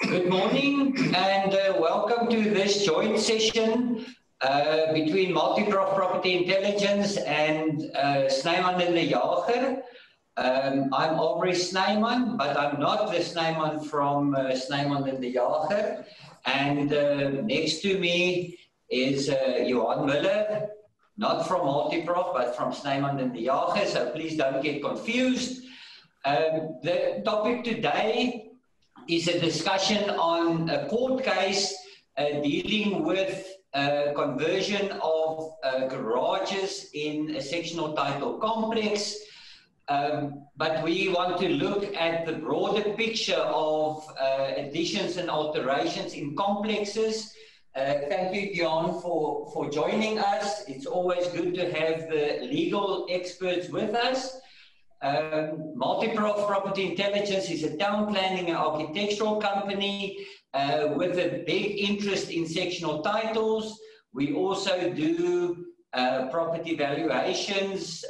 Good morning and welcome to this joint session between Multiprof Property Intelligence and Snyman de Jager. I'm Abrie Snyman, but I'm not the Snyman from Snyman de Jager. And next to me is Johan Müller, not from Multiprof, but from Snyman de Jager, so please don't get confused. The topic today is a discussion on a court case dealing with conversion of garages in a sectional title complex. But we want to look at the broader picture of additions and alterations in complexes. Thank you, Johan, for joining us. It's always good to have the legal experts with us. Multiprof Property Intelligence is a town planning and architectural company with a big interest in sectional titles. We also do property valuations,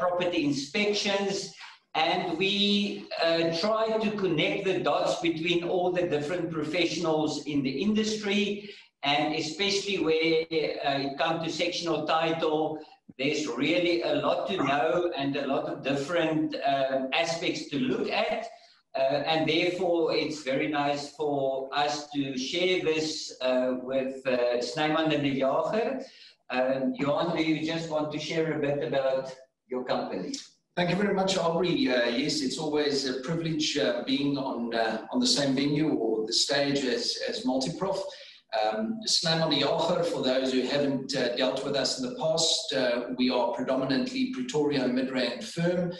property inspections, and we try to connect the dots between all the different professionals in the industry, and especially where it comes to sectional title. There's really a lot to know and a lot of different aspects to look at, and therefore it's very nice for us to share this with Snyman de Jager. Johan, do you just want to share a bit about your company? Thank you very much, Abrie. Yes, it's always a privilege being on the same venue or the stage as Multiprof. Snyman de Jager, for those who haven't dealt with us in the past, we are predominantly Pretoria Midrand firm,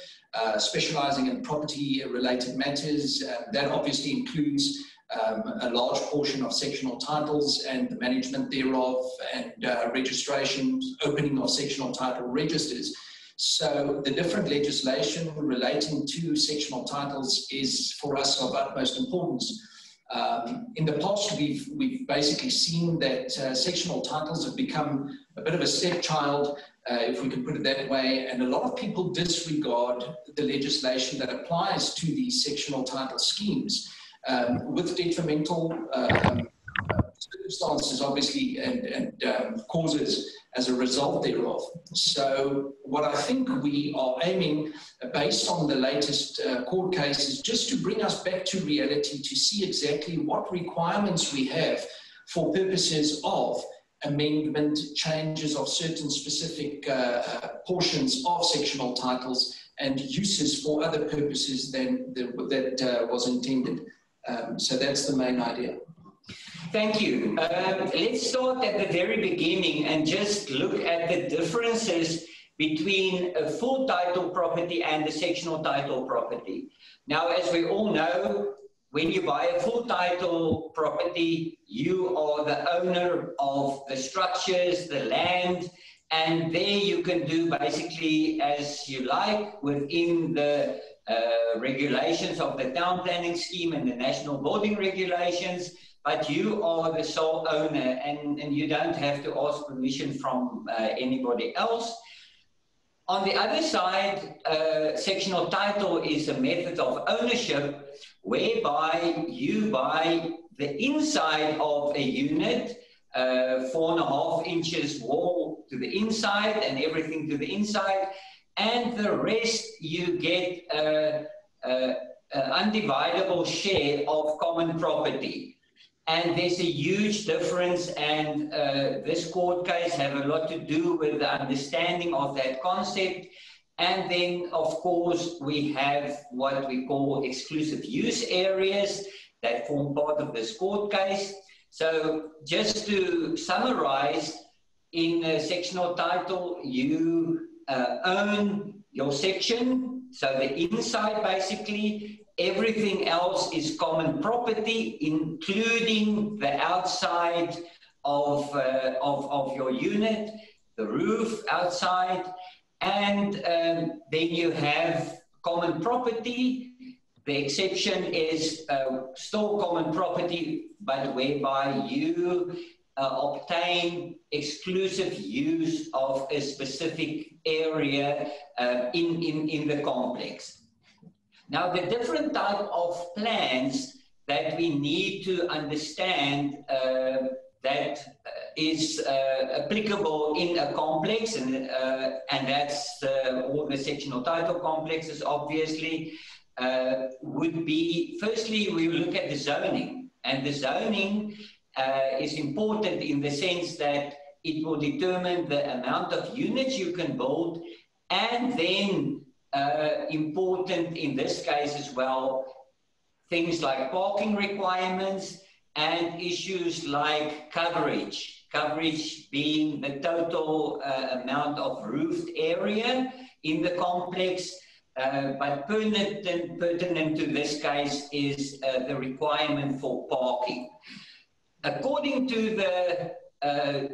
specializing in property-related matters. That obviously includes a large portion of sectional titles and the management thereof, and registrations, opening of sectional title registers. So the different legislation relating to sectional titles is for us of utmost importance. In the past, we've basically seen that sectional titles have become a bit of a stepchild, if we can put it that way, and a lot of people disregard the legislation that applies to these sectional title schemes. With detrimental circumstances, obviously, and causes as a result thereof. So what I think we are aiming, based on the latest court case, is just to bring us back to reality, to see exactly what requirements we have for purposes of amendment, changes of certain specific portions of sectional titles and uses for other purposes than that was intended. So that's the main idea. Thank you. Let's start at the very beginning and just look at the differences between a full title property and a sectional title property. Now, as we all know, when you buy a full title property, you are the owner of the structures, the land, and there you can do basically as you like within the regulations of the town planning scheme and the national building regulations, but you are the sole owner and you don't have to ask permission from anybody else. On the other side, sectional title is a method of ownership whereby you buy the inside of a unit, 4.5 inches wall to the inside and everything to the inside, and the rest you get an undividable share of common property. And there's a huge difference, and this court case have a lot to do with the understanding of that concept. And then, of course, we have what we call exclusive use areas that form part of this court case. So just to summarize, in a sectional title, you own your section, so the inside basically, everything else is common property, including the outside of your unit, the roof outside, and then you have common property. The exception is still common property, but whereby you obtain exclusive use of a specific area in the complex. Now, the different type of plans that we need to understand that is applicable in a complex, and that's all the sectional title complexes, obviously, would be, firstly, we look at the zoning. And the zoning is important in the sense that it will determine the amount of units you can build, and then important in this case as well, things like parking requirements and issues like coverage. Coverage being the total amount of roofed area in the complex, but pertinent to this case is the requirement for parking. According to the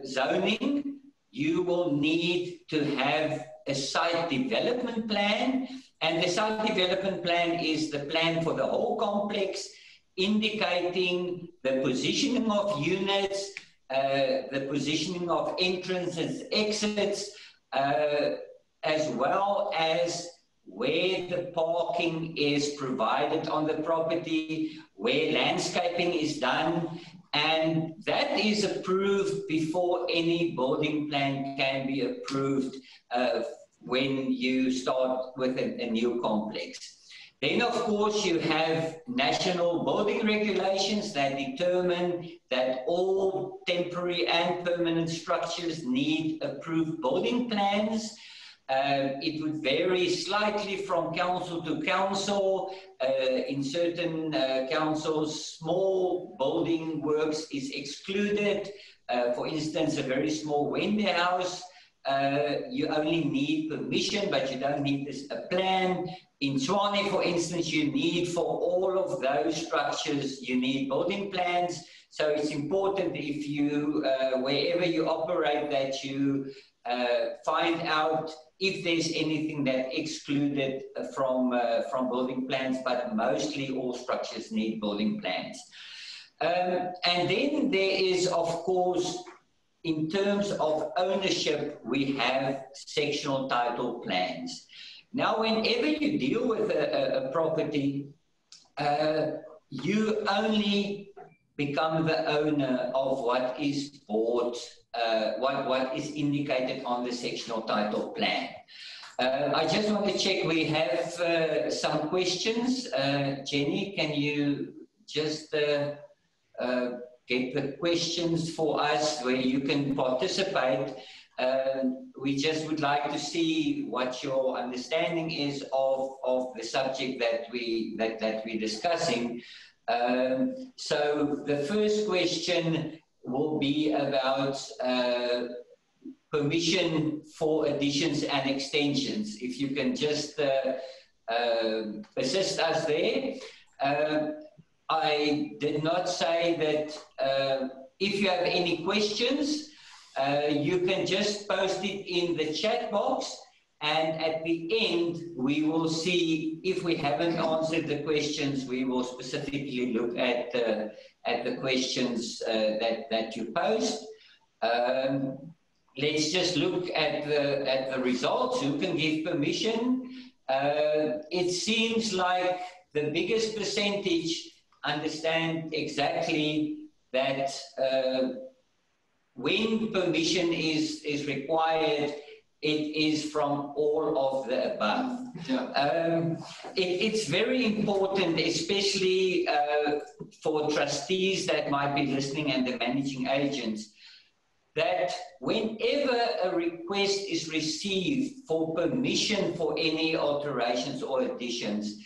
zoning, you will need to have a site development plan, and the site development plan is the plan for the whole complex, indicating the positioning of units, the positioning of entrances, exits, as well as where the parking is provided on the property, where landscaping is done, and that is approved before any building plan can be approved when you start with a new complex. Then, of course, you have national building regulations that determine that all temporary and permanent structures need approved building plans. It would vary slightly from council to council. In certain councils, small building works is excluded. For instance, a very small warehouse. You only need permission, but you don't need a plan. In Tshwane, for instance, you need, for all of those structures, you need building plans. So it's important if you, wherever you operate, that you find out if there's anything that's excluded from building plans, but mostly all structures need building plans. And then there is, of course, in terms of ownership, we have sectional title plans. Now, whenever you deal with a property, you only become the owner of what is bought, what is indicated on the sectional title plan. I just want to check, we have some questions. Jenny, can you just get the questions for us where you can participate? We just would like to see what your understanding is of the subject that we're discussing. So the first question will be about permission for additions and extensions. If you can just assist us there. I did not say that if you have any questions, you can just post it in the chat box, and at the end we will see if we haven't answered the questions. We will specifically look at the questions that you post. Let's just look at the results. Who can give permission? It seems like the biggest percentage understand exactly that when permission is required, it is from all of the above. Yeah. It's very important, especially for trustees that might be listening and the managing agents, that whenever a request is received for permission for any alterations or additions,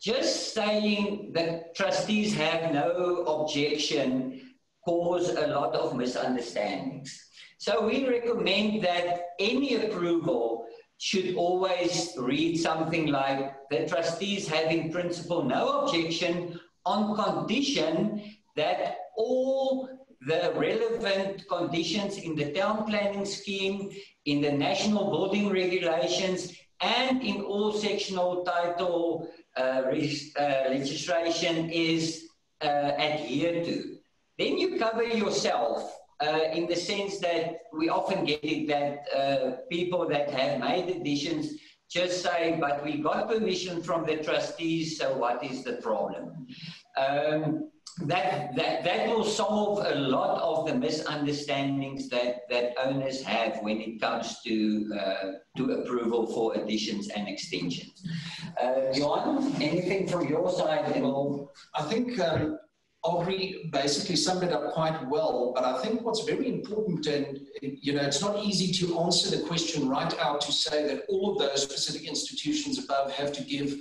just saying that trustees have no objection cause a lot of misunderstandings. So we recommend that any approval should always read something like, the trustees have in principle no objection on condition that all the relevant conditions in the town planning scheme, in the national building regulations, and in all sectional title legislation is adhered to. Then you cover yourself in the sense that we often get it that people that have made additions just say, but we got permission from the trustees, so what is the problem? That will solve a lot of the misunderstandings that owners have when it comes to approval for additions and extensions. Johan, anything from your side at all? I think Abrie basically summed it up quite well, but I think what's very important, and you know, it's not easy to answer the question right out to say that all of those specific institutions above have to give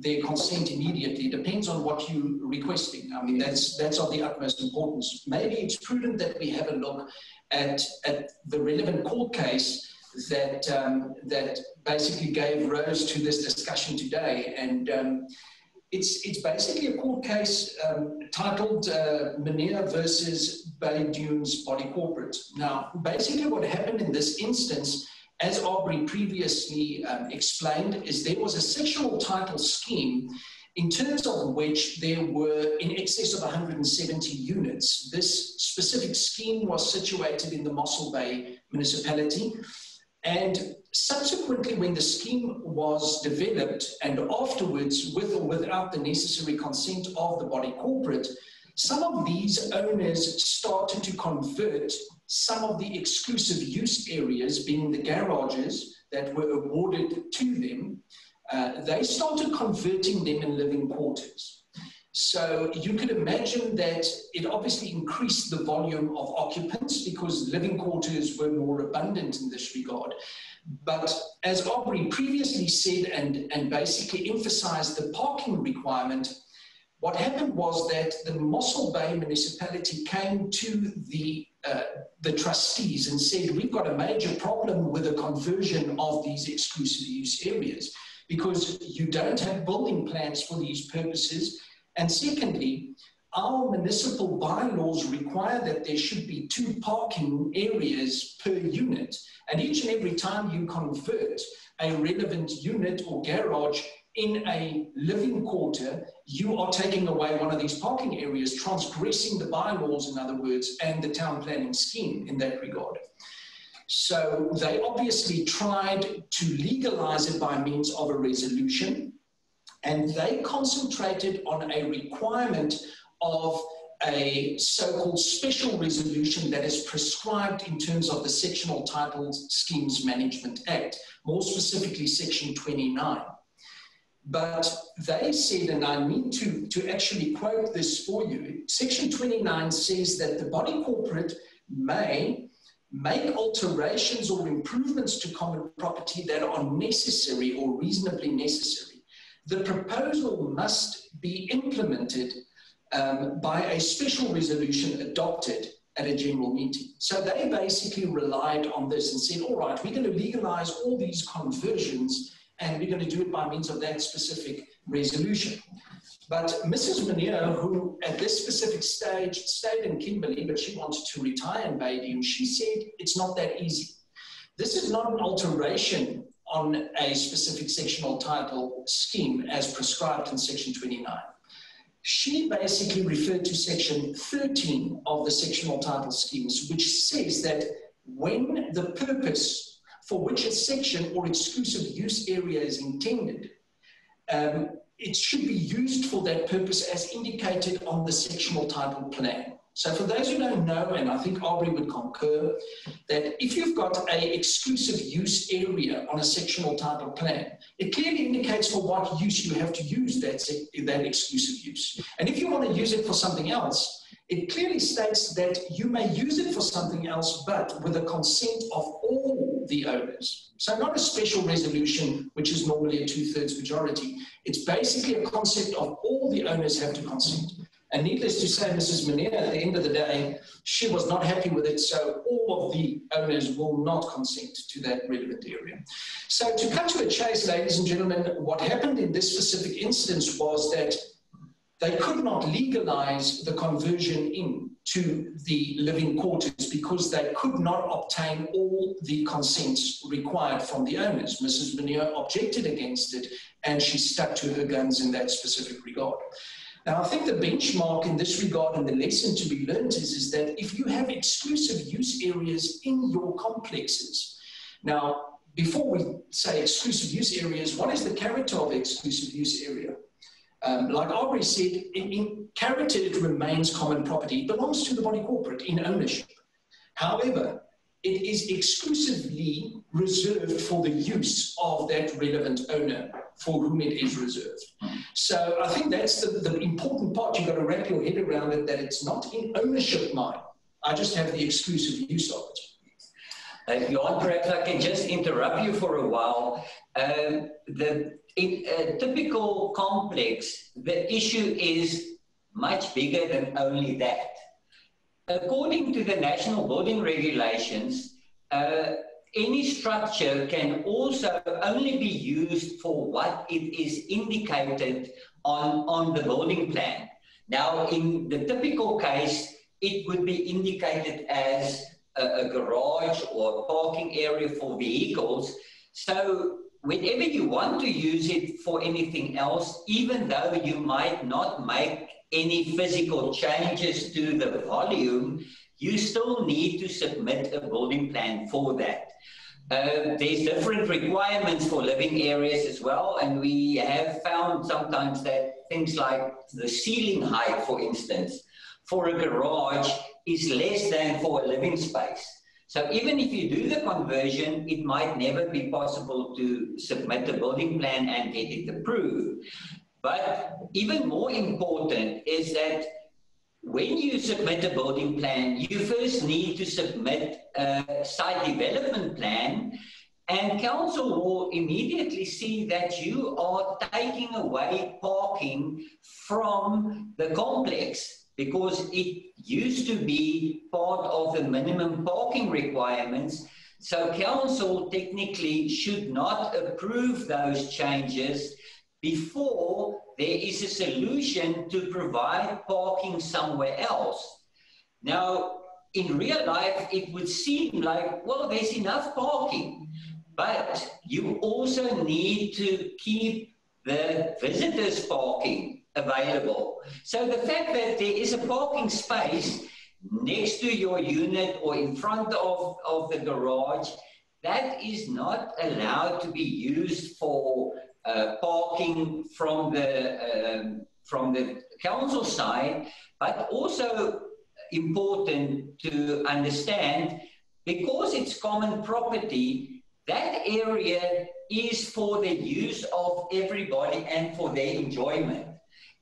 their consent immediately. Depends on what you're requesting. I mean, that's of the utmost importance. Maybe it's prudent that we have a look at the relevant court case that basically gave rise to this discussion today. And it's basically a court case titled Mineur versus Bay Dunes Body Corporate. Now, basically what happened in this instance, as Abrie previously explained, is there was a sectional title scheme in terms of which there were in excess of 170 units. This specific scheme was situated in the Mossel Bay municipality, and subsequently when the scheme was developed and afterwards with or without the necessary consent of the body corporate, some of these owners started to convert some of the exclusive use areas, being the garages that were awarded to them. They started converting them in living quarters. So you could imagine that it obviously increased the volume of occupants because living quarters were more abundant in this regard. But as Abrie previously said and basically emphasized the parking requirement, what happened was that the Mossel Bay municipality came to the trustees and said, we've got a major problem with the conversion of these exclusive use areas because you don't have building plans for these purposes. And secondly, our municipal bylaws require that there should be 2 parking areas per unit. And each and every time you convert a relevant unit or garage in a living quarter, you are taking away one of these parking areas, transgressing the bylaws, in other words, and the town planning scheme in that regard. So they obviously tried to legalize it by means of a resolution, and they concentrated on a requirement of a so-called special resolution that is prescribed in terms of the Sectional Titles Schemes Management Act, more specifically Section 29. But they said, and I need to actually quote this for you, Section 29 says that the body corporate may make alterations or improvements to common property that are necessary or reasonably necessary. The proposal must be implemented by a special resolution adopted at a general meeting. So they basically relied on this and said, all right, we're going to legalize all these conversions and we're going to do it by means of that specific resolution. But Mrs. Mineur, who at this specific stage stayed in Kimberley, but she wanted to retire in Baydunes, she said it's not that easy. This is not an alteration on a specific sectional title scheme as prescribed in Section 29. She basically referred to Section 13 of the sectional title schemes, which says that when the purpose for which a section or exclusive use area is intended, it should be used for that purpose as indicated on the sectional title plan. So for those who don't know, and I think Abrie would concur, that if you've got an exclusive use area on a sectional title plan, it clearly indicates for what use you have to use that exclusive use. And if you want to use it for something else, it clearly states that you may use it for something else, but with the consent of all the owners. So not a special resolution, which is normally a 2/3 majority. It's basically a concept of all the owners have to consent. And needless to say, Mrs. Mineur, at the end of the day, she was not happy with it, so all of the owners will not consent to that relevant area. So to cut to a chase, ladies and gentlemen, what happened in this specific instance was that they could not legalize the conversion into the living quarters because they could not obtain all the consents required from the owners. Mrs. Mineur objected against it, and she stuck to her guns in that specific regard. Now, I think the benchmark in this regard and the lesson to be learned is that if you have exclusive use areas in your complexes, now, Before we say exclusive use areas, what is the character of exclusive use area? Like Abrie said, in character it remains common property. It belongs to the body corporate in ownership. However, it is exclusively reserved for the use of that relevant owner for whom it is reserved. So I think that's the important part. You've got to wrap your head around it, that it's not in ownership mine. I just have the exclusive use of it. Johan, perhaps I can just interrupt you for a while. In a typical complex, the issue is much bigger than only that. According to the National Building Regulations, any structure can also only be used for what it is indicated on the building plan. Now, in the typical case, it would be indicated as a garage or a parking area for vehicles. So whenever you want to use it for anything else, even though you might not make any physical changes to the volume, you still need to submit a building plan for that. There's different requirements for living areas as well, and we have found sometimes that things like the ceiling height, for instance, for a garage is less than for a living space. So even if you do the conversion, it might never be possible to submit a building plan and get it approved. But even more important is that when you submit a building plan, you first need to submit a site development plan, and council will immediately see that you are taking away parking from the complex, because it used to be part of the minimum parking requirements. So council technically should not approve those changes before there is a solution to provide parking somewhere else. Now, in real life, it would seem like, well, there's enough parking, but you also need to keep the visitors parking available. So the fact that there is a parking space next to your unit or in front of the garage, that is not allowed to be used for parking from the council side, but also important to understand, because it's common property, that area is for the use of everybody and for their enjoyment.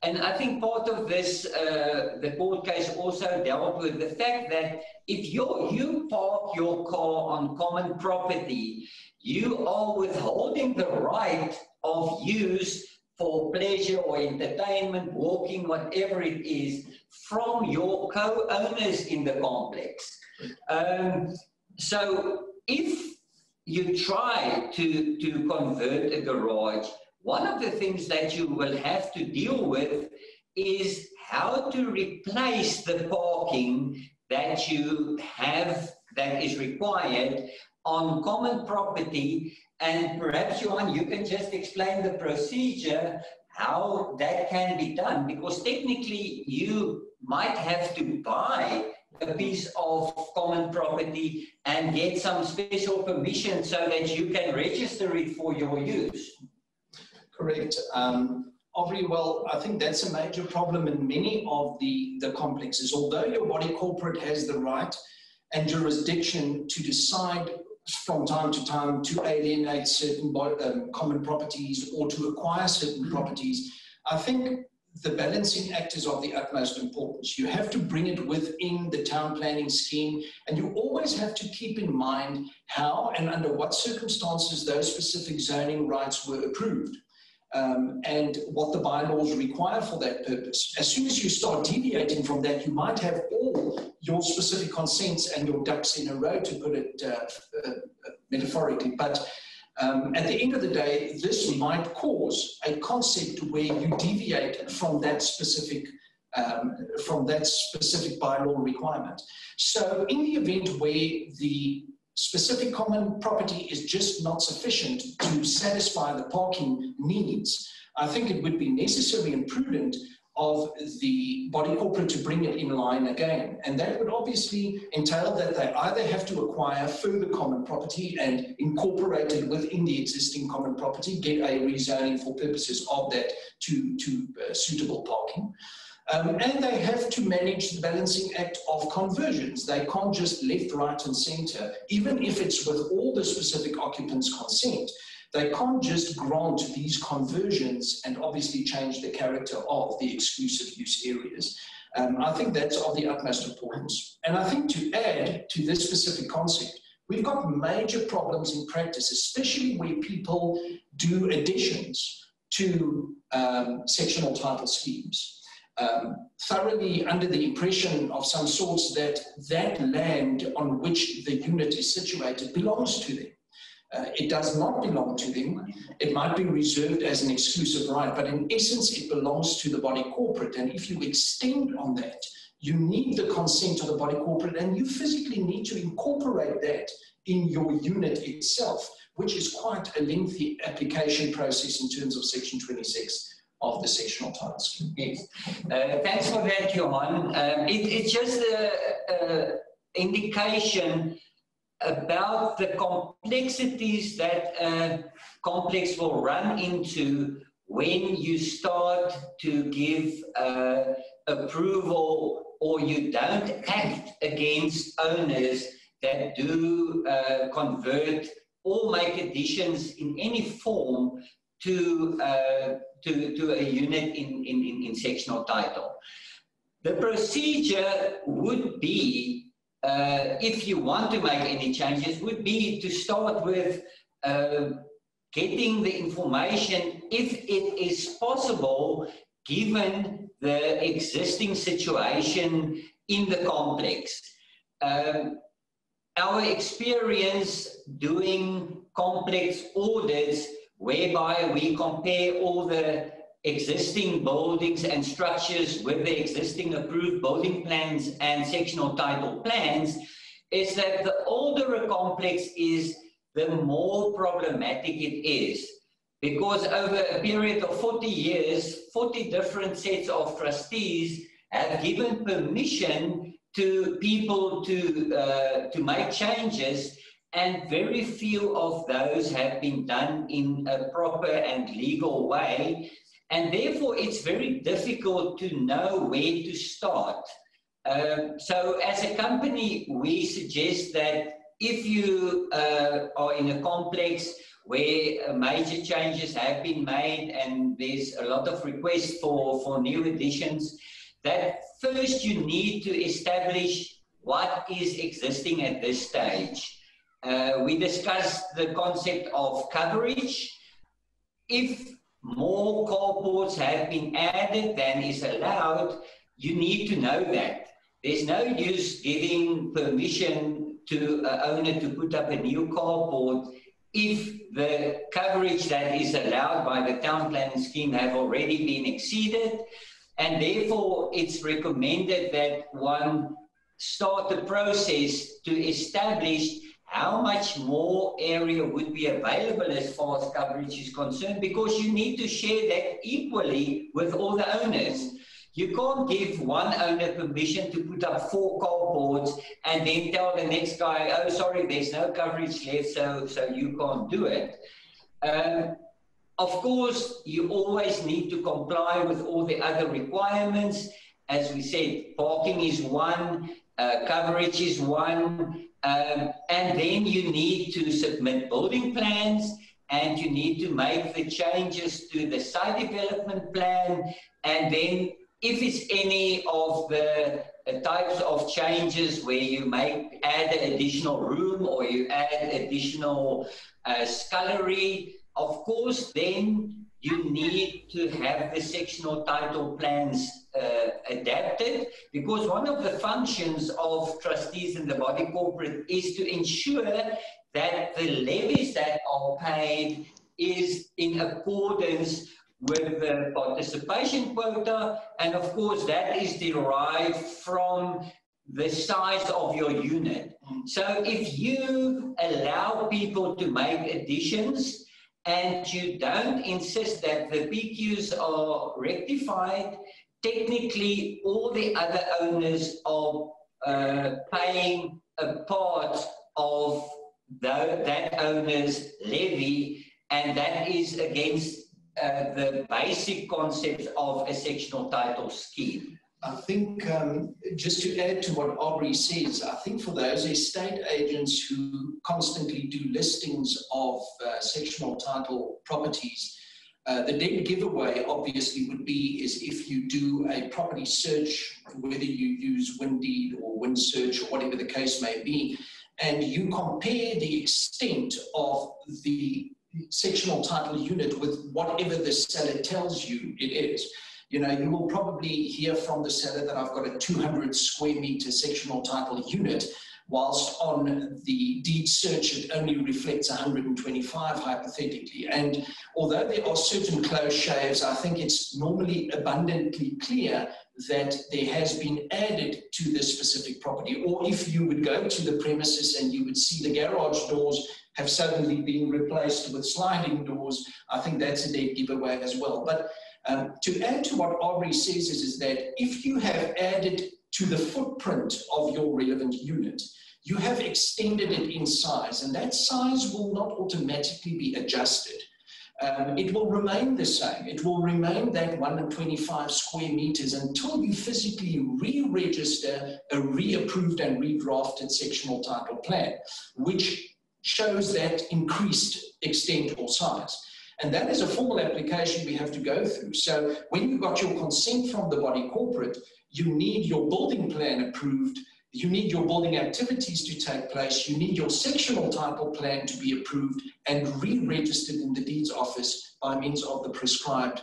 And I think part of this, the court case also dealt with the fact that if you park your car on common property, you are withholding the right of use for pleasure or entertainment, walking, whatever it is, from your co-owners in the complex. So if you try to convert a garage, one of the things that you will have to deal with is how to replace the parking that you have that is required on common property. And perhaps, Johan, you can just explain the procedure, how that can be done, because technically you might have to buy a piece of common property and get some special permission so that you can register it for your use. Correct. Abrie, well, I think that's a major problem in many of the complexes. Although your body corporate has the right and jurisdiction to decide from time to time to alienate certain common properties or to acquire certain properties, I think the balancing act is of the utmost importance. You have to bring it within the town planning scheme, and you always have to keep in mind how and under what circumstances those specific zoning rights were approved. And what the bylaws require for that purpose. As soon as you start deviating from that, you might have all your specific consents and your ducks in a row, to put it metaphorically. But at the end of the day, this might cause a concept where you deviate from that specific bylaw requirement. So in the event where the specific common property is just not sufficient to satisfy the parking needs, I think it would be necessary and prudent of the body corporate to bring it in line again. And that would obviously entail that they either have to acquire further common property and incorporate it within the existing common property, get a rezoning for purposes of that to suitable parking. And they have to manage the balancing act of conversions. They can't just left, right and centre, even if it's with all the specific occupants' consent. They can't just grant these conversions and obviously change the character of the exclusive use areas. I think that's of the utmost importance. And I think to add to this specific concept, we've got major problems in practice, especially where people do additions to sectional title schemes. Thoroughly under the impression of some sorts that that land on which the unit is situated belongs to them. It does not belong to them. It might be reserved as an exclusive right, but in essence it belongs to the body corporate, and if you extend on that, you need the consent of the body corporate and you physically need to incorporate that in your unit itself, which is quite a lengthy application process in terms of Section 26. Of the sectional title scheme. Yes. Thanks for that, Johan. It's just an indication about the complexities that a complex will run into when you start to give approval or you don't act against owners that do convert or make additions in any form to a unit in sectional title. The procedure would be, if you want to make any changes, would be to start with getting the information, if it is possible, given the existing situation in the complex. Our experience doing complex audits, whereby we compare all the existing buildings and structures with the existing approved building plans and sectional title plans, is that the older a complex is, the more problematic it is. Because over a period of 40 years, 40 different sets of trustees have given permission to people to make changes, and very few of those have been done in a proper and legal way. And therefore, it's very difficult to know where to start. So as a company, we suggest that if you are in a complex where major changes have been made and there's a lot of requests for new additions, that first you need to establish what is existing at this stage. We discussed the concept of coverage. If more carports have been added than is allowed, you need to know that. There's no use giving permission to an owner to put up a new carport if the coverage that is allowed by the town planning scheme have already been exceeded. And therefore, it's recommended that one start the process to establish how much more area would be available as far as coverage is concerned, because you need to share that equally with all the owners. You can't give one owner permission to put up 4 carports and then tell the next guy, oh, sorry, there's no coverage left, so you can't do it. Of course, you always need to comply with all the other requirements. As we said, parking is one, coverage is one, and then you need to submit building plans, and you need to make the changes to the site development plan, and then if it's any of the types of changes where you may add additional room or you add additional scullery, of course, then you need to have the sectional title plans adapted, because one of the functions of trustees in the body corporate is to ensure that the levies that are paid is in accordance with the participation quota, and of course that is derived from the size of your unit. So if you allow people to make additions and you don't insist that the PQs are rectified, technically all the other owners are paying a part of that owner's levy, and that is against the basic concept of a sectional title scheme. I think, just to add to what Abrie says, I think for those estate agents who constantly do listings of sectional title properties, the dead giveaway obviously would be is if you do a property search, whether you use WinDeed or Windsearch or whatever the case may be, and you compare the extent of the sectional title unit with whatever the seller tells you it is. You know, you will probably hear from the seller that I've got a 200 square meter sectional title unit, whilst on the deed search it only reflects 125 hypothetically. And although there are certain close shaves, I think it's normally abundantly clear that there has been added to this specific property. Or if you would go to the premises and you would see the garage doors have suddenly been replaced with sliding doors, I think that's a dead giveaway as well. But to add to what Abrie says is that if you have added to the footprint of your relevant unit, you have extended it in size, and that size will not automatically be adjusted. It will remain the same. It will remain that 125 square meters until you physically re-register a re-approved and redrafted sectional title plan, which shows that increased extent or size. And that is a formal application we have to go through. So when you've got your consent from the body corporate, you need your building plan approved, you need your building activities to take place, you need your sectional title plan to be approved and re-registered in the deeds office by means of the prescribed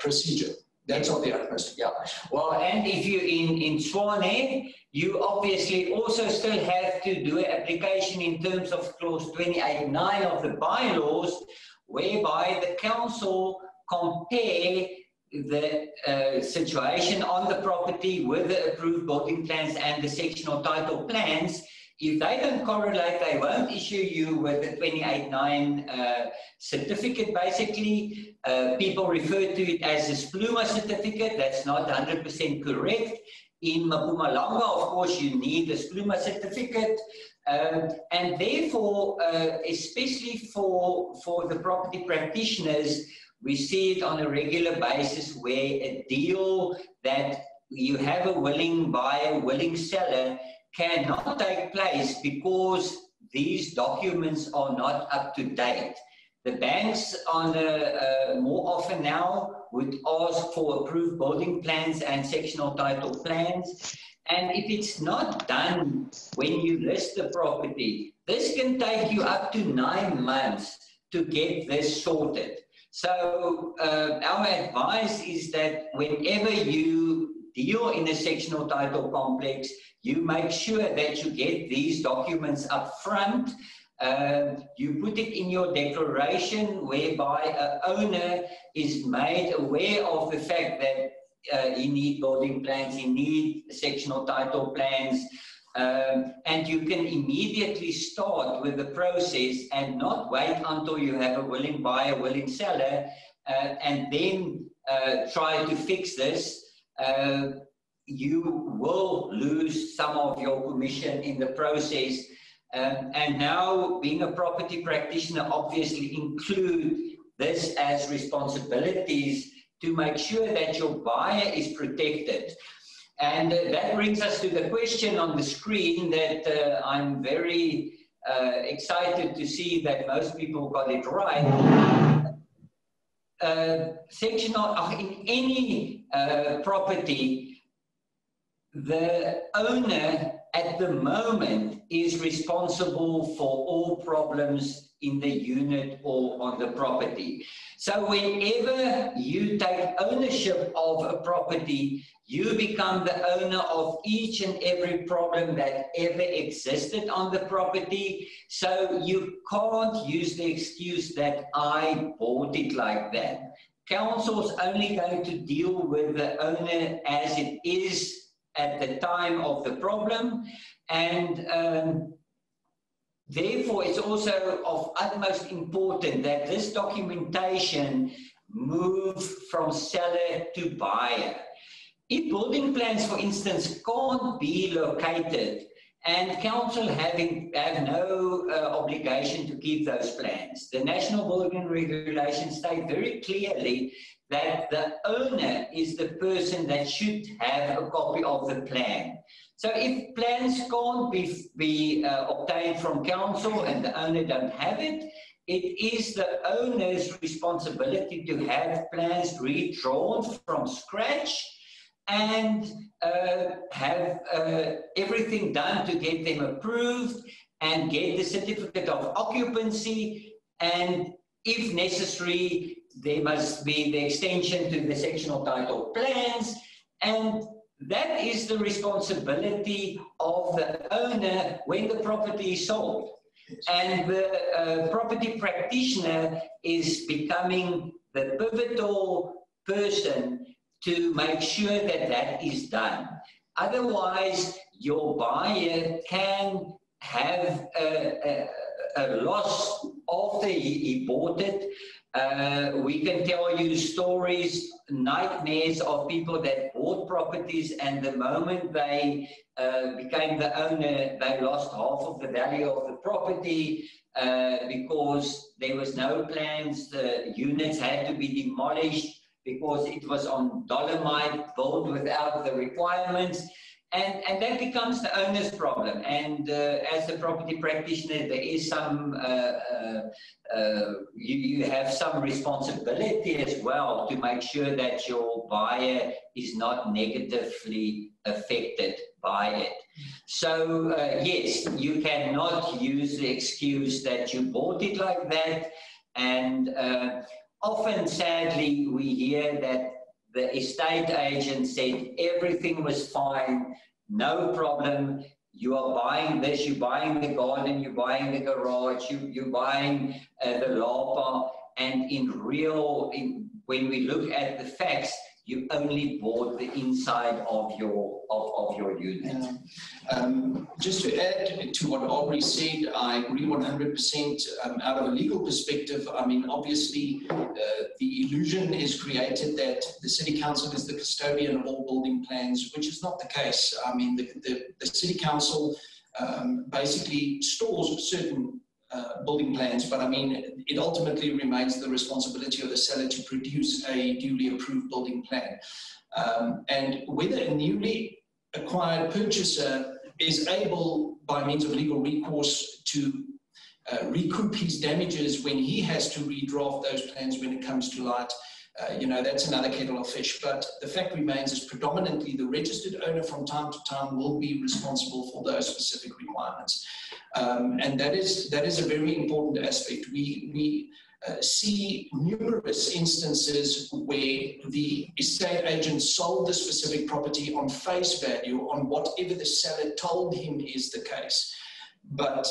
procedure. That's of the utmost. Yeah. Well, and if you're in Tshwane, you obviously also still have to do an application in terms of clause 28.9 of the bylaws, whereby the council compare the situation on the property with the approved building plans and the sectional title plans. If they don't correlate, they won't issue you with the 28.9 certificate, basically. People refer to it as a Spluma certificate. That's not 100% correct. In Mpumalanga, of course, you need the Spluma certificate. And therefore, especially for the property practitioners, we see it on a regular basis where a deal that you have a willing buyer, willing seller, cannot take place because these documents are not up to date. The banks on the, more often now would ask for approved building plans and sectional title plans. And if it's not done when you list the property, this can take you up to 9 months to get this sorted. So our advice is that whenever you deal in a sectional title complex, you make sure that you get these documents up front. You put it in your declaration, whereby an owner is made aware of the fact that you need building plans, you need sectional title plans, and you can immediately start with the process and not wait until you have a willing buyer, willing seller, and then try to fix this. You will lose some of your commission in the process. And now, being a property practitioner, obviously include this as responsibilities to make sure that your buyer is protected. And that brings us to the question on the screen that I'm very excited to see that most people got it right. In any property, the owner at the moment is responsible for all problems in the unit or on the property. So whenever you take ownership of a property, you become the owner of each and every problem that ever existed on the property. So you can't use the excuse that I bought it like that. Council's only going to deal with the owner as it is at the time of the problem, and therefore it's also of utmost importance that this documentation move from seller to buyer. If building plans, for instance, can't be located, and council have no obligation to keep those plans, the National Building Regulations state very clearly that the owner is the person that should have a copy of the plan. So if plans can't be obtained from council and the owner don't have it, it is the owner's responsibility to have plans redrawn from scratch and have everything done to get them approved and get the certificate of occupancy, and if necessary there must be the extension to the sectional title plans, and that is the responsibility of the owner when the property is sold. And the property practitioner is becoming the pivotal person to make sure that that is done. Otherwise, your buyer can have a loss after he bought it. We can tell you stories, nightmares of people that bought properties and the moment they became the owner, they lost half of the value of the property because there was no plans, the units had to be demolished because it was on dolomite, built without the requirements, and that becomes the owner's problem. And as a property practitioner, there is some, you have some responsibility as well to make sure that your buyer is not negatively affected by it. So yes, you cannot use the excuse that you bought it like that, and often, sadly, we hear that the estate agent said everything was fine, no problem, you are buying this, you're buying the garden, you're buying the garage, you're buying the lapa, and when we look at the facts, you only bought the inside of your unit. Yeah. Just to add to what Abrie said, I agree 100%. Out of a legal perspective, I mean, obviously, the illusion is created that the City Council is the custodian of all building plans, which is not the case. I mean, the City Council basically stores certain building plans, but I mean, it ultimately remains the responsibility of the seller to produce a duly approved building plan. And whether a newly acquired purchaser is able, by means of legal recourse, to recoup his damages when he has to redraft those plans when it comes to light, you know, that's another kettle of fish. But the fact remains is predominantly the registered owner from time to time will be responsible for those specific requirements. And that is a very important aspect. We see numerous instances where the estate agent sold the specific property on face value on whatever the seller told him is the case. But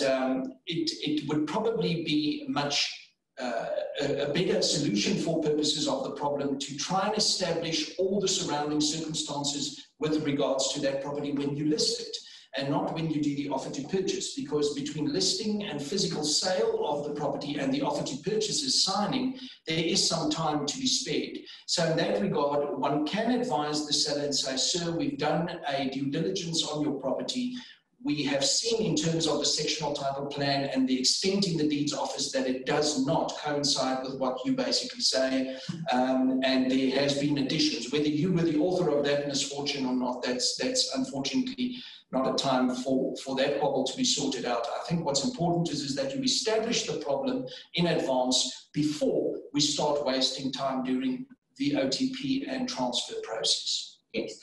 it would probably be much a better solution for purposes of the problem to try and establish all the surrounding circumstances with regards to that property when you list it, and not when you do the offer to purchase, because between listing and physical sale of the property and the offer to purchase is signing, there is some time to be spared. So in that regard, one can advise the seller and say, sir, we've done a due diligence on your property. We have seen in terms of the sectional title plan and the extent in the deeds office that it does not coincide with what you basically say, and there has been additions. Whether you were the author of that misfortune or not, that's unfortunately not a time for that problem to be sorted out. I think what's important is that you establish the problem in advance before we start wasting time during the OTP and transfer process. Yes.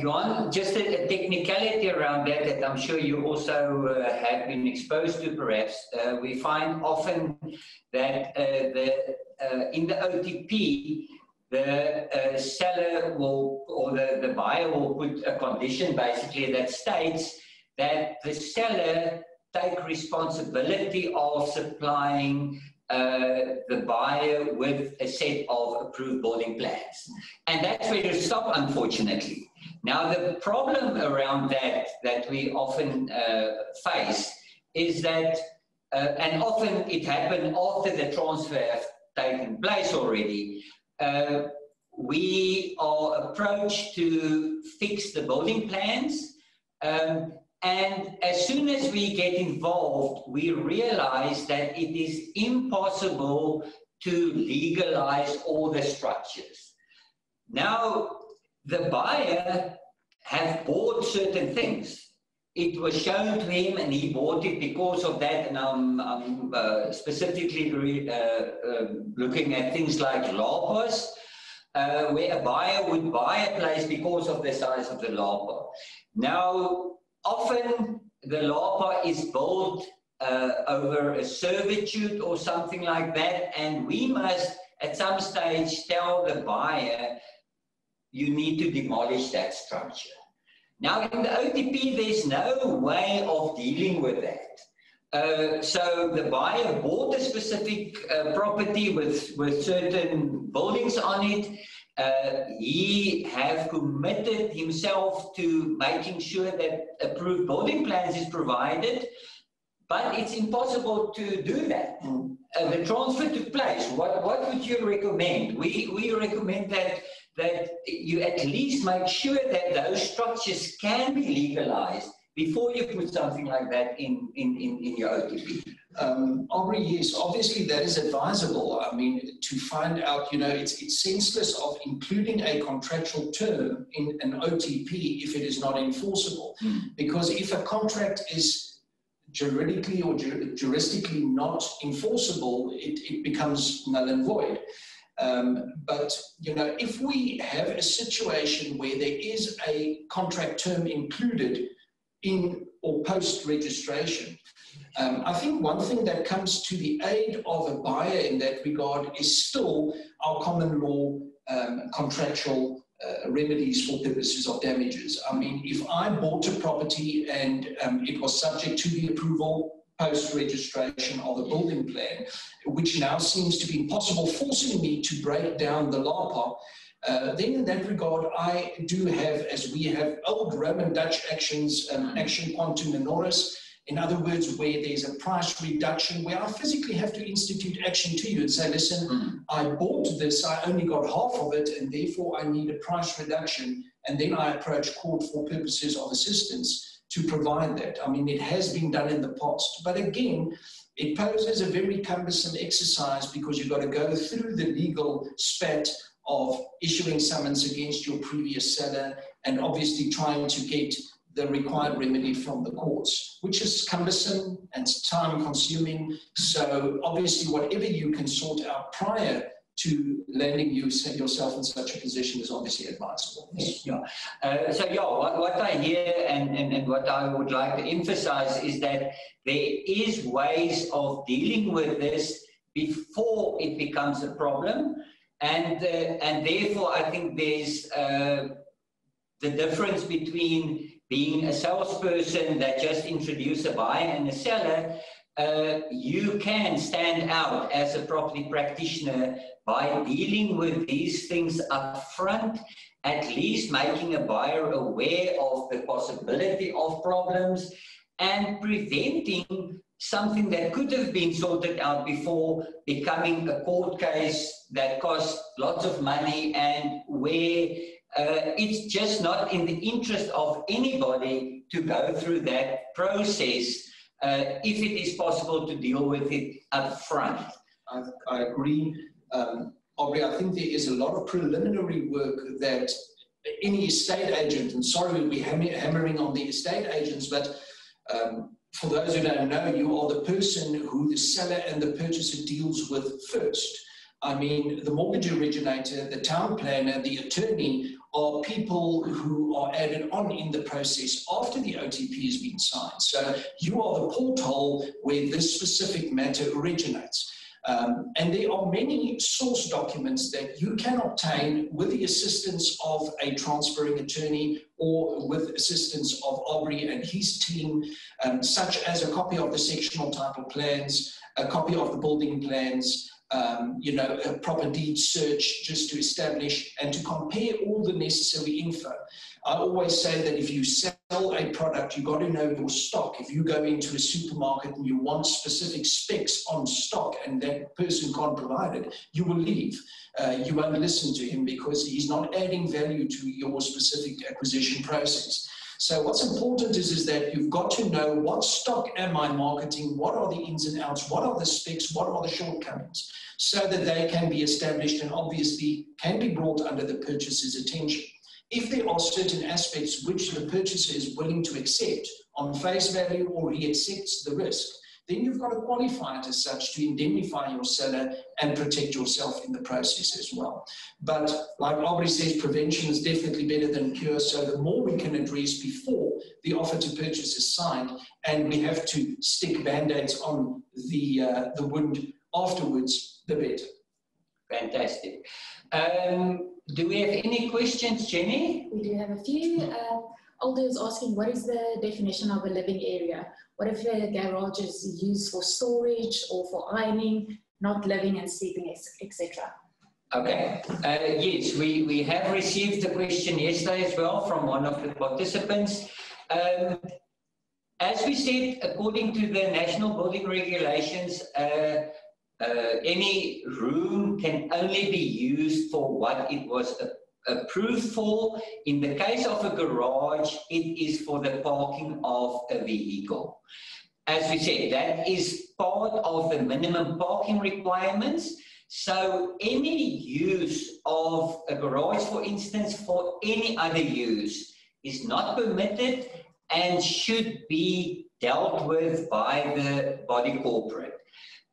Johan, just a technicality around that I'm sure you also have been exposed to perhaps. We find often that in the OTP, the seller will, or the buyer will put a condition basically that states that the seller take responsibility of supplying the buyer with a set of approved building plans. And that's where you stop, unfortunately. Now, the problem around that we often face is that, and often it happened after the transfer taken place already, we are approached to fix the building plans. And as soon as we get involved, we realize that it is impossible to legalize all the structures. Now, the buyer have bought certain things. It was shown to him and he bought it because of that, and I'm specifically looking at things like LAPAs, where a buyer would buy a place because of the size of the LAPA. Now, often the LAPA is built over a servitude or something like that, and we must at some stage tell the buyer, you need to demolish that structure. Now, in the OTP, there's no way of dealing with that. So the buyer bought a specific property with certain buildings on it. He have committed himself to making sure that approved building plans is provided, but it's impossible to do that. Mm. The transfer took place. What would you recommend? We recommend that you at least make sure that those structures can be legalized before you put something like that in your OTP. Aubrey, yes, obviously that is advisable. I mean, to find out, you know, it's senseless of including a contractual term in an OTP if it is not enforceable. Mm. Because if a contract is juridically or juristically not enforceable, it becomes null and void. But, you know, if we have a situation where there is a contract term included in or post-registration, I think one thing that comes to the aid of a buyer in that regard is still our common law contractual remedies for purposes of damages. I mean, if I bought a property and it was subject to the approval post-registration of a building plan, which now seems to be impossible, forcing me to break down the LAPA, then in that regard, I do have, as we have, old Roman Dutch actions, action quantum minoris. In other words, where there's a price reduction, where I physically have to institute action to you and say, listen, I bought this, I only got half of it, and therefore I need a price reduction. And then I approach court for purposes of assistance to provide that. I mean, it has been done in the past. But again, it poses a very cumbersome exercise because you've got to go through the legal spat of issuing summons against your previous seller and obviously trying to get the required remedy from the courts, which is cumbersome and time-consuming. So obviously, whatever you can sort out prior to landing yourself in such a position is obviously advisable. Yes. Yeah. So yeah, what I hear and what I would like to emphasize is that there is ways of dealing with this before it becomes a problem. And therefore, I think there's the difference between being a salesperson that just introduces a buyer and a seller. You can stand out as a property practitioner by dealing with these things up front, at least making a buyer aware of the possibility of problems and preventing something that could have been sorted out before becoming a court case that costs lots of money and where it's just not in the interest of anybody to go through that process if it is possible to deal with it up front. I agree. Aubrey, I think there is a lot of preliminary work that any estate agent, and sorry we're hammering on the estate agents, but for those who don't know, you are the person who the seller and the purchaser deals with first. I mean, the mortgage originator, the town planner, the attorney are people who are added on in the process after the OTP has been signed. So you are the porthole where this specific matter originates. And there are many source documents that you can obtain with the assistance of a transferring attorney or with assistance of Aubrey and his team, such as a copy of the sectional title plans, a copy of the building plans, a proper deed search just to establish and to compare all the necessary info. I always say that if you sell a product, you've got to know your stock. If you go into a supermarket and you want specific specs on stock and that person can't provide it, you will leave. You won't listen to him because he's not adding value to your specific acquisition process. So what's important is that you've got to know what stock am I marketing, what are the ins and outs, what are the specs, what are the shortcomings, so that they can be established and obviously can be brought under the purchaser's attention. If there are certain aspects which the purchaser is willing to accept on face value or he accepts the risk, then you've got to qualify it as such to indemnify your seller and protect yourself in the process as well. But like Abrie says, prevention is definitely better than cure, so the more we can address before the offer to purchase is signed, and we have to stick Band-Aids on the wound afterwards, the better. Fantastic. Do we have any questions, Jenny? We do have a few. Aldo is asking, what is the definition of a living area? What if a garage is used for storage or for ironing, not living and sleeping, etc.? Okay. Yes, we have received the question yesterday as well from one of the participants. As we said, according to the National Building Regulations, any room can only be used for what it was approved for. In the case of a garage, it is for the parking of a vehicle. As we said, that is part of the minimum parking requirements. So any use of a garage, for instance, for any other use is not permitted and should be dealt with by the body corporate.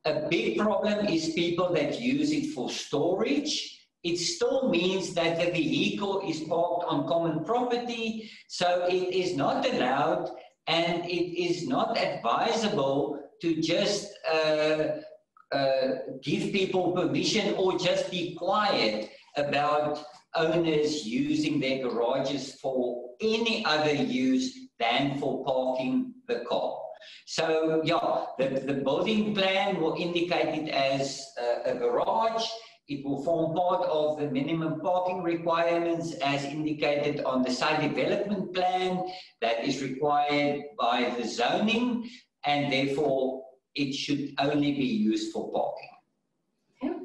A big problem is people that use it for storage. It still means that the vehicle is parked on common property, so it is not allowed and it is not advisable to just give people permission or just be quiet about owners using their garages for any other use than for parking the car. So yeah, the building plan will indicate it as a garage. It will form part of the minimum parking requirements as indicated on the site development plan that is required by the zoning, and therefore it should only be used for parking.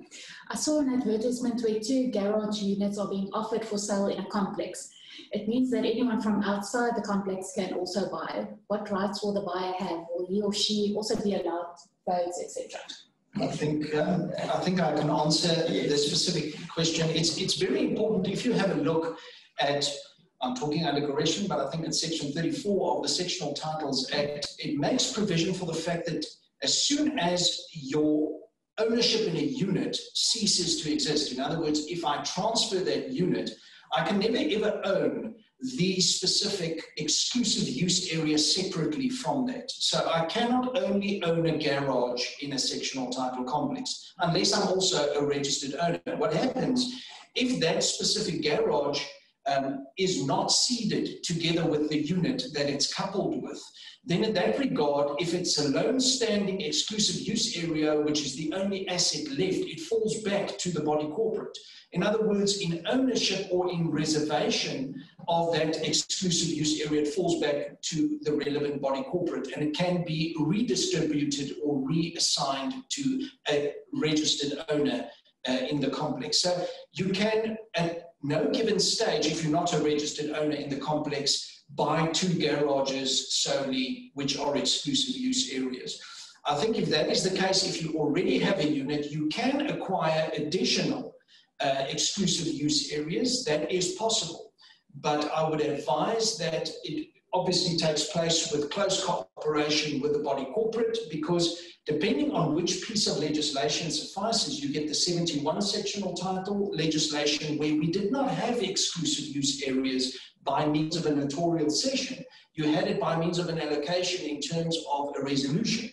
Okay. I saw an advertisement where 2 garage units are being offered for sale in a complex. It means that anyone from outside the complex can also buy. What rights will the buyer have? Will he or she also be allowed votes, etc.? I think I can answer the specific question. It's very important if you have a look at, I'm talking out of aggression, but I think it's section 34 of the Sectional Titles Act. It makes provision for the fact that as soon as your ownership in a unit ceases to exist, in other words, if I transfer that unit, I can never ever own the specific exclusive use area separately from that. So I cannot only own a garage in a sectional title complex, unless I'm also a registered owner. What happens if that specific garage is not ceded together with the unit that it's coupled with? Then in that regard, if it's a lone standing exclusive use area, which is the only asset left, it falls back to the body corporate. In other words, in ownership or in reservation of that exclusive use area, it falls back to the relevant body corporate, and it can be redistributed or reassigned to a registered owner in the complex. So you can, at no given stage, if you're not a registered owner in the complex, buy 2 garages solely, which are exclusive use areas. I think if that is the case, if you already have a unit, you can acquire additional exclusive use areas. That is possible, but I would advise that it obviously takes place with close cooperation with the body corporate, because depending on which piece of legislation suffices, you get the 71 sectional title legislation where we did not have exclusive use areas by means of a notarial session. You had it by means of an allocation in terms of a resolution.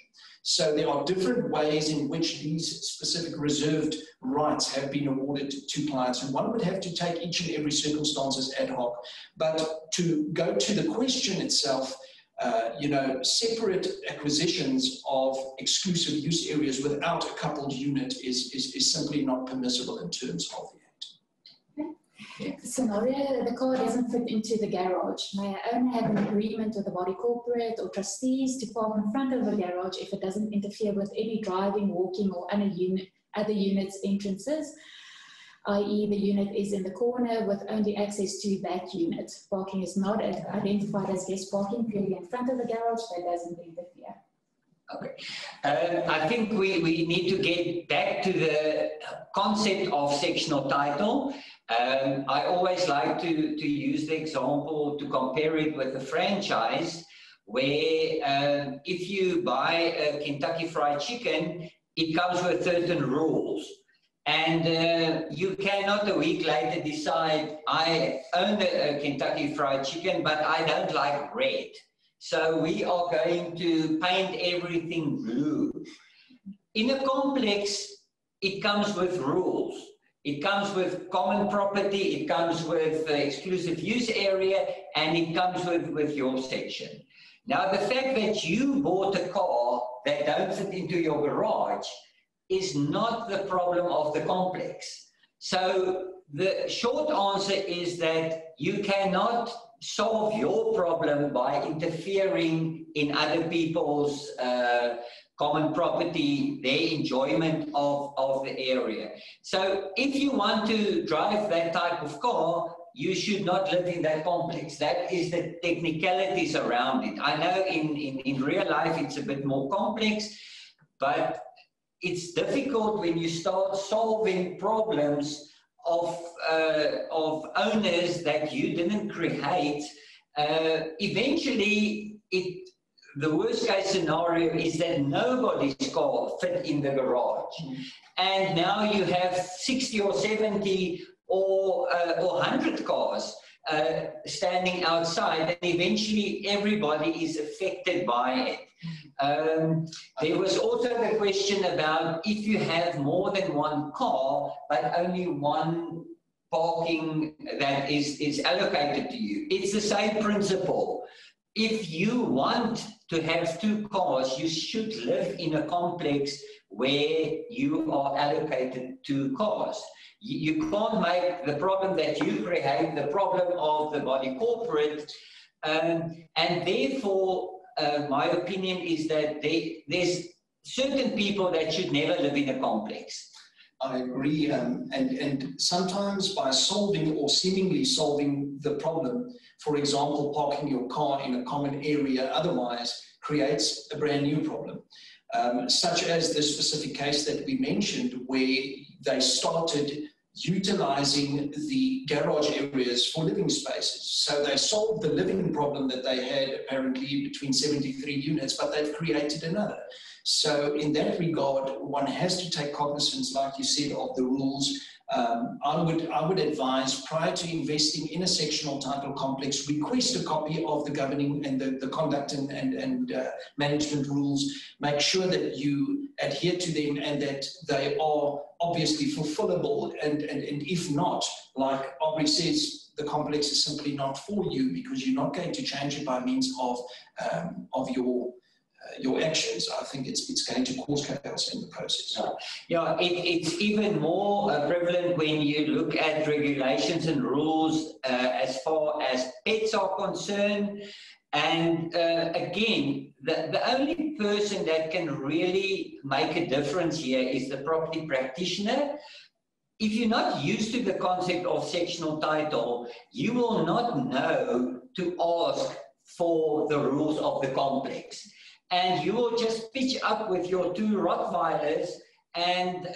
So there are different ways in which these specific reserved rights have been awarded to clients, and one would have to take each and every circumstance as ad hoc. But to go to the question itself, separate acquisitions of exclusive use areas without a coupled unit is simply not permissible in terms of the Act. Okay. Yeah. Scenario, the car doesn't fit into the garage. May I own have an agreement with the body corporate or trustees to park in front of the garage if it doesn't interfere with any driving, walking or other units' entrances, i.e. the unit is in the corner with only access to that unit. Parking is not identified as guest parking purely in front of the garage, that doesn't interfere. Okay. I think we need to get back to the concept of sectional title. I always like to use the example to compare it with a franchise where if you buy a Kentucky Fried Chicken, it comes with certain rules. And you cannot a week later decide, I own a Kentucky Fried Chicken, but I don't like red. So we are going to paint everything blue. In a complex, it comes with rules. It comes with common property, it comes with exclusive use area, and it comes with your section. Now, the fact that you bought a car that don't fit into your garage is not the problem of the complex. So the short answer is that you cannot solve your problem by interfering in other people's common property, their enjoyment of the area. So if you want to drive that type of car, you should not live in that complex. That is the technicalities around it. I know in real life it's a bit more complex, but it's difficult when you start solving problems of owners that you didn't create. Eventually, the worst case scenario is that nobody's car fit in the garage. Mm. And now you have 60 or 70 or 100 cars standing outside, and eventually everybody is affected by it. There was also the question about if you have more than one car, but only one parking that is allocated to you. It's the same principle. If you want to have two cars, you should live in a complex where you are allocated two cars. You can't make the problem that you create the problem of the body corporate, and therefore, my opinion is that there's certain people that should never live in a complex. I agree, and sometimes by solving or seemingly solving the problem, for example, parking your car in a common area otherwise creates a brand new problem, such as the specific case that we mentioned where they started utilizing the garage areas for living spaces. So they solved the living problem that they had apparently between 73 units, but they've created another. So in that regard, one has to take cognizance, like you said, of the rules. I would advise, prior to investing in a sectional title complex, request a copy of the governing and the conduct and management rules. Make sure that you adhere to them and that they are obviously fulfillable. And if not, like Abrie says, the complex is simply not for you because you're not going to change it by means of your actions. I think it's going to cause chaos in the process. Yeah, it's even more prevalent when you look at regulations and rules as far as pets are concerned. And again, the only person that can really make a difference here is the property practitioner. If you're not used to the concept of sectional title, you will not know to ask for the rules of the complex. And you will just pitch up with your two Rottweilers and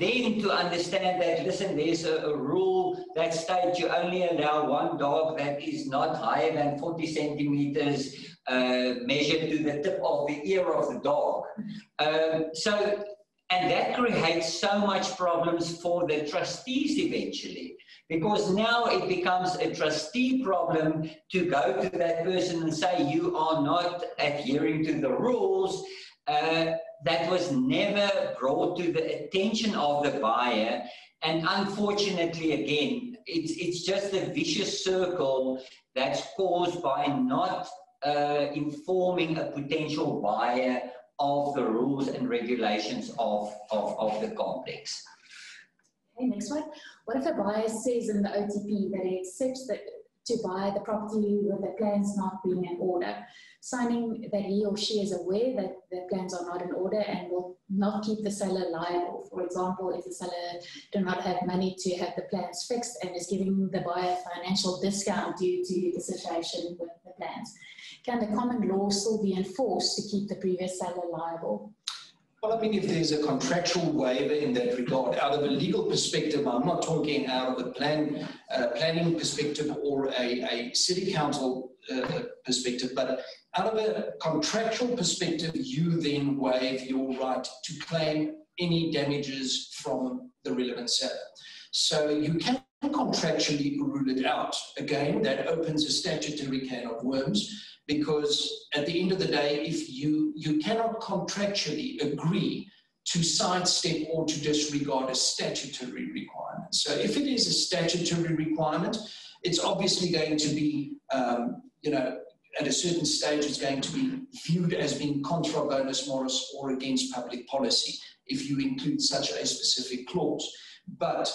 then to understand that, listen, there's a rule that states you only allow one dog that is not higher than 40 centimeters measured to the tip of the ear of the dog. And that creates so much problems for the trustees eventually, because now it becomes a trustee problem to go to that person and say, you are not adhering to the rules. That was never brought to the attention of the buyer. And unfortunately, again, it's just a vicious circle that's caused by not informing a potential buyer of the rules and regulations of the complex. Okay, next one. What if a buyer says in the OTP that he accepts that to buy the property with the plans not being in order, signing that he or she is aware that the plans are not in order and will not keep the seller liable? For example, if the seller does not have money to have the plans fixed and is giving the buyer a financial discount due to the situation with the plans. Can the common law still be enforced to keep the previous seller liable? Well, I mean, if there's a contractual waiver in that regard, out of a legal perspective, I'm not talking out of a planning perspective or a city council perspective, but out of a contractual perspective, you then waive your right to claim any damages from the relevant seller. So you can contractually rule it out. Again, that opens a statutory can of worms, because at the end of the day, if you cannot contractually agree to sidestep or to disregard a statutory requirement. So if it is a statutory requirement, it's obviously going to be, you know, at a certain stage, it's going to be viewed as being contra bonis moris or against public policy if you include such a specific clause. But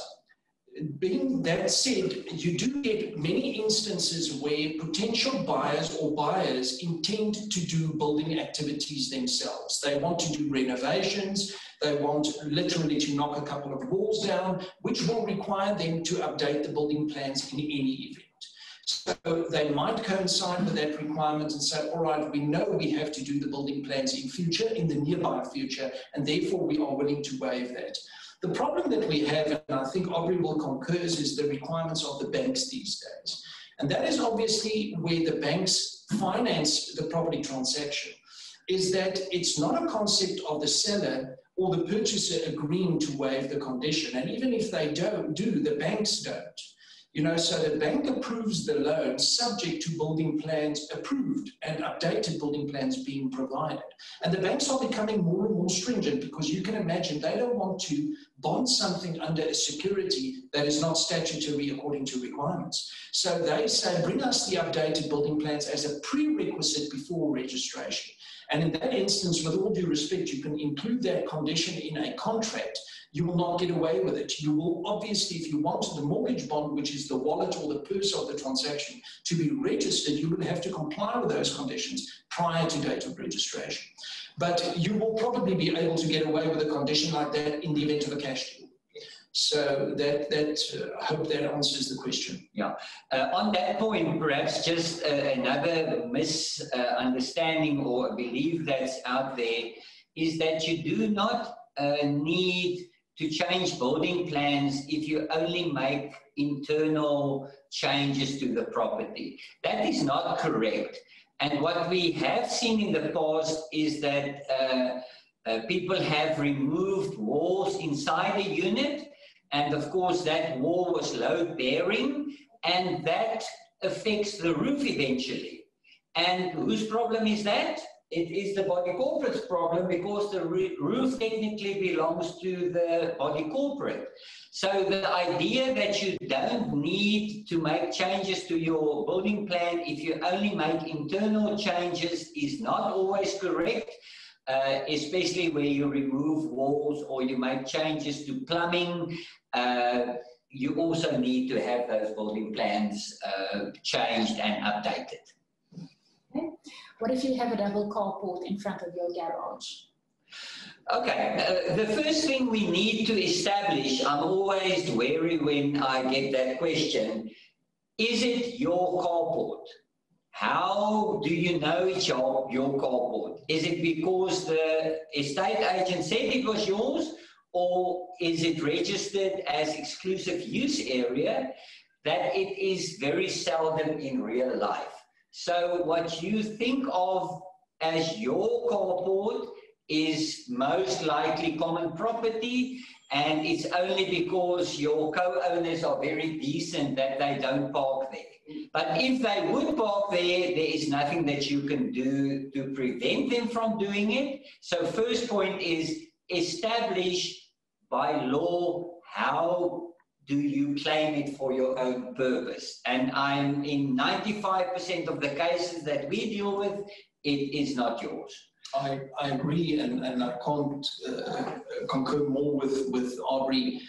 being that said, you do get many instances where potential buyers or buyers intend to do building activities themselves. They want to do renovations, they want literally to knock a couple of walls down, which will require them to update the building plans in any event. So they might coincide with that requirement and say, all right, we know we have to do the building plans in future, in the nearby future, and therefore we are willing to waive that. The problem that we have, and I think Abrie will concur, is the requirements of the banks these days. And that is obviously where the banks finance the property transaction, is that it's not a concept of the seller or the purchaser agreeing to waive the condition. And even if they don't do, the banks don't. You know, so the bank approves the loan subject to building plans approved and updated building plans being provided. And the banks are becoming more and more stringent because you can imagine they don't want to bond something under a security that is not statutory according to requirements. So they say, bring us the updated building plans as a prerequisite before registration. And in that instance, with all due respect, you can include that condition in a contract. You will not get away with it. You will obviously, if you want the mortgage bond, which is the wallet or the purse of the transaction, to be registered, you will have to comply with those conditions prior to date of registration. But you will probably be able to get away with a condition like that in the event of a cash deal. So I hope that answers the question. Yeah. On that point, perhaps just another misunderstanding or belief that's out there is that you do not need to change building plans if you only make internal changes to the property. That is not correct. And what we have seen in the past is that people have removed walls inside a unit. And of course, that wall was load-bearing, and that affects the roof eventually. And whose problem is that? It is the body corporate's problem, because the roof technically belongs to the body corporate. So the idea that you don't need to make changes to your building plan if you only make internal changes is not always correct, especially where you remove walls or you make changes to plumbing. You also need to have those building plans changed and updated. Okay. What if you have a double carport in front of your garage? Okay, the first thing we need to establish, I'm always wary when I get that question, is it your carport? How do you know it's your carport? Is it because the estate agent said it was yours, or is it registered as exclusive use area? That it is very seldom in real life. So what you think of as your carport is most likely common property, and it's only because your co-owners are very decent that they don't park there. But if they would park there, there is nothing that you can do to prevent them from doing it. So first point is establish by law how do you claim it for your own purpose? And I'm in 95% of the cases that we deal with, it is not yours. I agree, and I can't concur more with Abrie.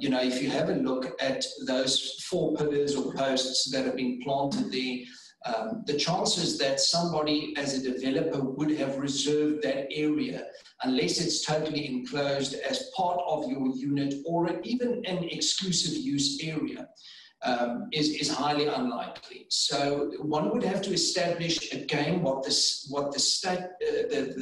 You know, if you have a look at those four pillars or posts that have been planted there, the chances that somebody as a developer would have reserved that area, unless it's totally enclosed as part of your unit or even an exclusive use area, is highly unlikely. So one would have to establish again what the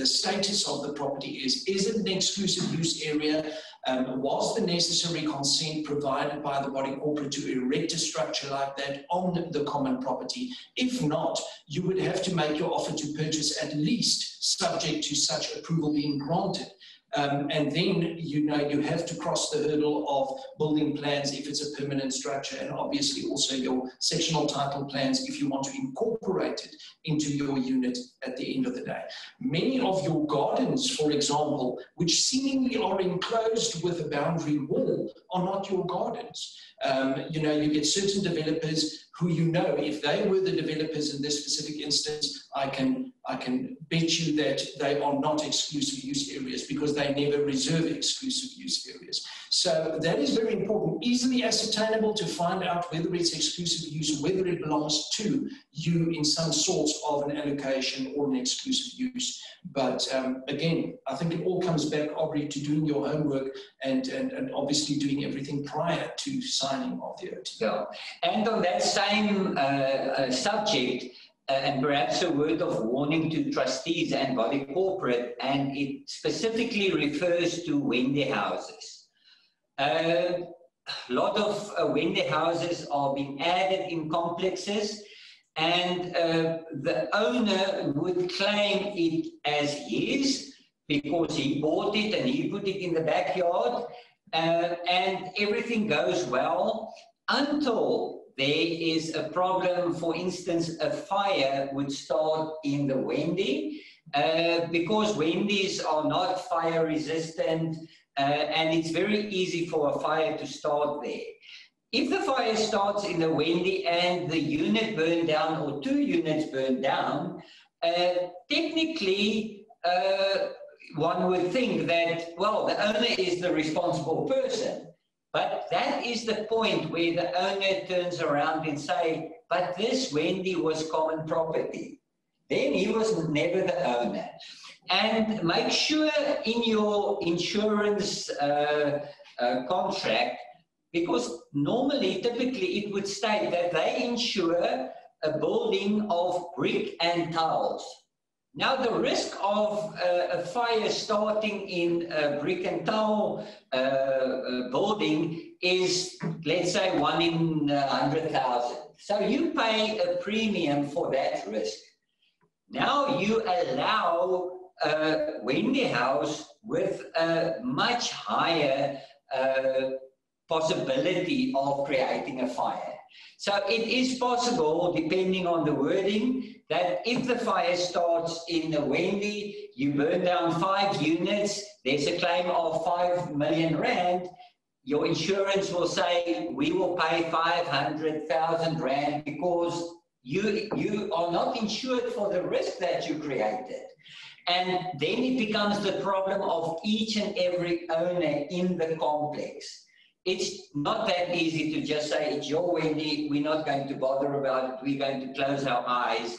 status of the property is. Is it an exclusive use area? Was the necessary consent provided by the body corporate to erect a structure like that on the common property? If not, you would have to make your offer to purchase, at least subject to such approval being granted. And then, you know, you have to cross the hurdle of building plans if it's a permanent structure, and obviously also your sectional title plans if you want to incorporate it into your unit at the end of the day. Many of your gardens, for example, which seemingly are enclosed with a boundary wall, are not your gardens. You know, you get certain developers who, you know, if they were the developers in this specific instance, I can bet you that they are not exclusive use areas because they never reserve exclusive use areas. So that is very important, easily ascertainable to find out whether it's exclusive use, whether it belongs to you in some sort of an allocation or an exclusive use. But again, I think it all comes back, Abrie, to doing your homework and obviously doing everything prior to signing of the OT. Yeah. And on that same subject, and perhaps a word of warning to trustees and body corporate, and it specifically refers to windy houses. A lot of windy houses are being added in complexes, and the owner would claim it as his because he bought it and he put it in the backyard, and everything goes well until there is a problem. For instance, a fire would start in the windy because windies are not fire resistant, and it's very easy for a fire to start there. If the fire starts in the windy and the unit burned down or two units burned down, technically one would think that, well, the owner is the responsible person. But that is the point where the owner turns around and say, but this windy was common property. Then he was never the owner. And make sure in your insurance contract, because normally, typically, it would state that they insure a building of brick and tiles. Now, the risk of a fire starting in a brick and tile building is, let's say, 1 in 100,000. So you pay a premium for that risk. Now you allow a windy house with a much higher possibility of creating a fire. So it is possible, depending on the wording, that if the fire starts in the windy, you burn down 5 units, there's a claim of 5 million rand, your insurance will say, we will pay 500,000 rand because you are not insured for the risk that you created. And then it becomes the problem of each and every owner in the complex. It's not that easy to just say, it's your windy, we're not going to bother about it, we're going to close our eyes.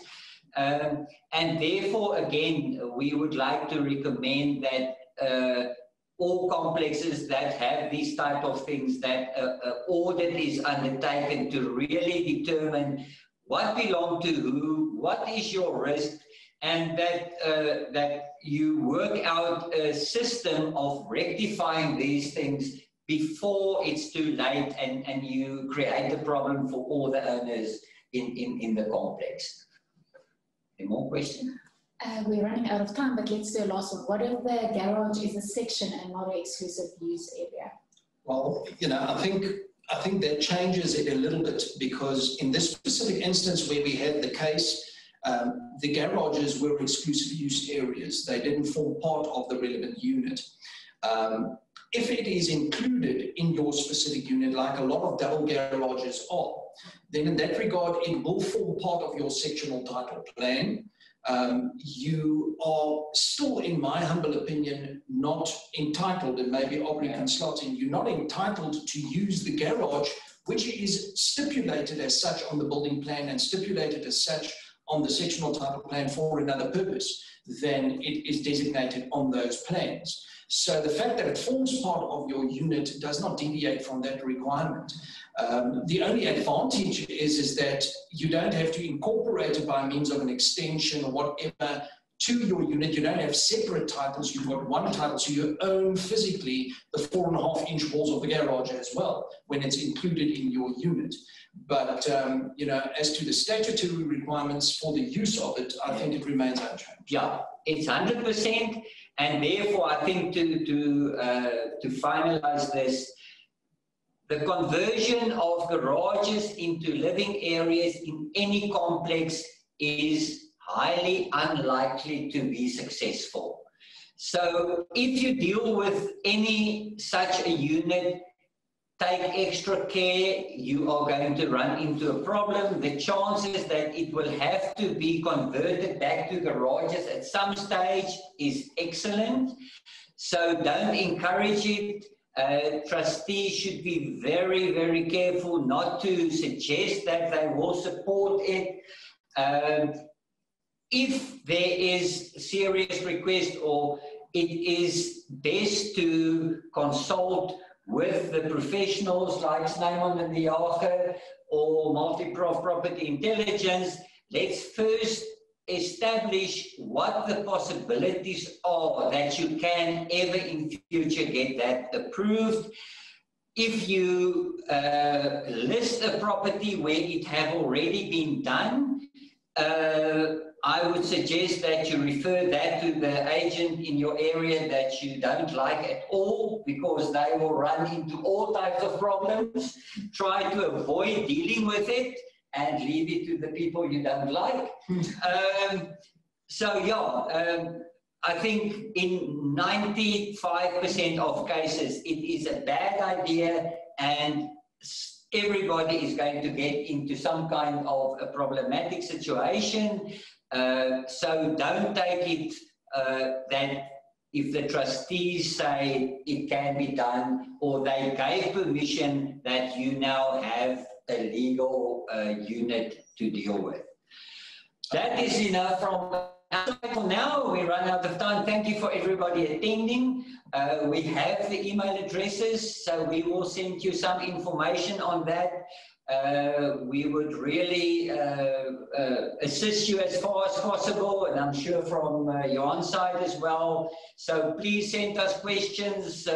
And therefore, again, we would like to recommend that all complexes that have these type of things, that an audit is undertaken to really determine what belongs to who, what is your risk, and that, that you work out a system of rectifying these things before it's too late and you create a problem for all the owners in the complex. Any more questions? We're running out of time, but let's do a last one. What if the garage is a section and not an exclusive use area? Well, you know, I think that changes it a little bit, because in this specific instance where we had the case, the garages were exclusive use areas. They didn't form part of the relevant unit. if it is included in your specific unit, like a lot of double garages are, then in that regard, it will form part of your sectional title plan. You are still, in my humble opinion, not entitled, and maybe Abrie can slot in, you're not entitled to use the garage, which is stipulated as such on the building plan and stipulated as such on the sectional title plan for another purpose than it is designated on those plans. So the fact that it forms part of your unit does not deviate from that requirement. The only advantage is that you don't have to incorporate it by means of an extension or whatever to your unit. You don't have separate titles, you've got one title, so you own physically the 4.5-inch walls of the garage as well when it's included in your unit. But, you know, as to the statutory requirements for the use of it, I think it remains unchanged. Yeah, it's 100%. And therefore, I think to finalize this, the conversion of garages into living areas in any complex is highly unlikely to be successful. So if you deal with any such a unit, take extra care, you are going to run into a problem. The chances that it will have to be converted back to garages at some stage is excellent. So don't encourage it. Trustees should be very, very careful not to suggest that they will support it. If there is serious request, or it is best to consult with the professionals like Snyman de Jager or Multiprof Property Intelligence, let's first establish what the possibilities are that you can ever in future get that approved. If you list a property where it have already been done, I would suggest that you refer that to the agent in your area that you don't like at all, because they will run into all types of problems. Try to avoid dealing with it and leave it to the people you don't like. So yeah, I think in 95% of cases, it is a bad idea, and everybody is going to get into some kind of a problematic situation. So don't take it that if the trustees say it can be done, or they gave permission, that you now have a legal unit to deal with. That is enough from for now. We run out of time. Thank you for everybody attending. We have the email addresses, so we will send you some information on that. We would really assist you as far as possible, and I'm sure from Johan's side as well. So please send us questions,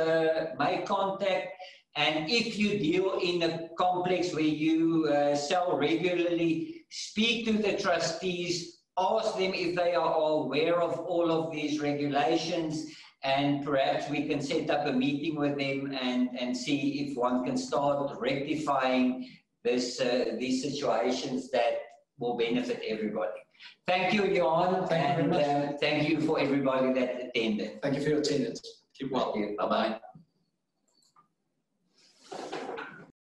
make contact, and if you deal in a complex where you sell regularly, speak to the trustees, ask them if they are aware of all of these regulations, and perhaps we can set up a meeting with them and see if one can start rectifying this, these situations that will benefit everybody. Thank you, Johan. Thank you very much. Thank you for everybody that attended. Thank you for your attendance. Keep well. Bye-bye.